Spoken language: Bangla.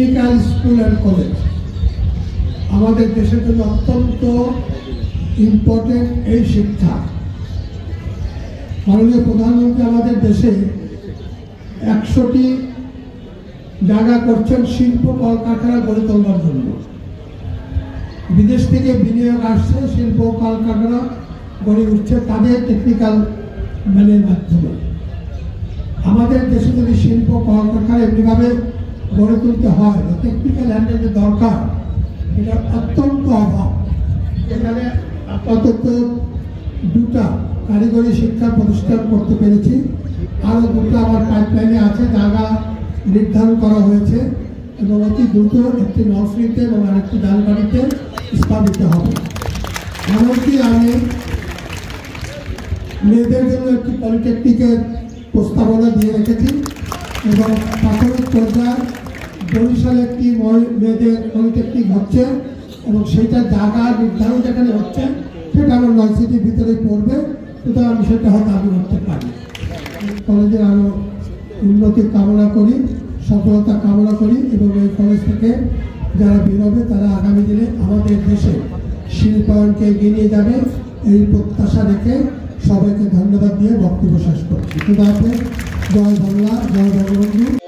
টেকনিক্যাল স্কুল অ্যান্ড কলেজ আমাদের দেশের জন্য অত্যন্ত ইম্পর্টেন্ট। এই শিক্ষা মাননীয় প্রধানমন্ত্রী আমাদের দেশে 100টি জায়গা করছেন শিল্প কলকারখানা গড়ে তোলার জন্য। বিদেশ থেকে বিনিয়োগ আসছে, শিল্প কলকারখানা গড়ে উঠছে তাদের টেকনিক্যাল ম্যানের মাধ্যমে। আমাদের দেশে যদি শিল্প কলকারখানা এমনিভাবে গড়ে তুলতে হয়, টেকনিক্যাল হ্যান্ডের যে দরকার এটা অত্যন্ত অভাব। এখানে আপাতত 2টা কারিগরি শিক্ষা প্রতিষ্ঠান করতে পেরেছি, আরও 2টা আমার পাইপলাইনে আছে, জায়গা নির্ধারণ করা হয়েছে এবং অতি দ্রুত একটি নর্সিংতে এবং আরেকটি ডালবাড়িতে স্থাপিত হবে। এমনকি আমি মেয়েদের জন্য একটি পলিটেকনিকের প্রস্তাবনা দিয়ে রেখেছি এবং প্রাথমিক পর্যায়ে বরিশালে একটি মেয়েদের পলিটেকনিক হচ্ছে এবং সেটা জায়গা নির্ধারণ যেখানে হচ্ছে সেটা আমার নর্সিটির ভিতরে পড়বে, সুতরাং আমি সেটা হয়তো আমি করতে পারি। কলেজের আরও উন্নতি কামনা করি, সফলতা কামনা করি এবং এই কলেজ থেকে যারা বেরোবে তারা আগামী দিনে আমাদের দেশে শিল্পায়নকে এগিয়ে নিয়ে যাবে, এই প্রত্যাশা রেখে সবাইকে ধন্যবাদ দিয়ে বক্তব্য শেষ করছি। জয় বাংলা, জয় বঙ্গবন্ধু।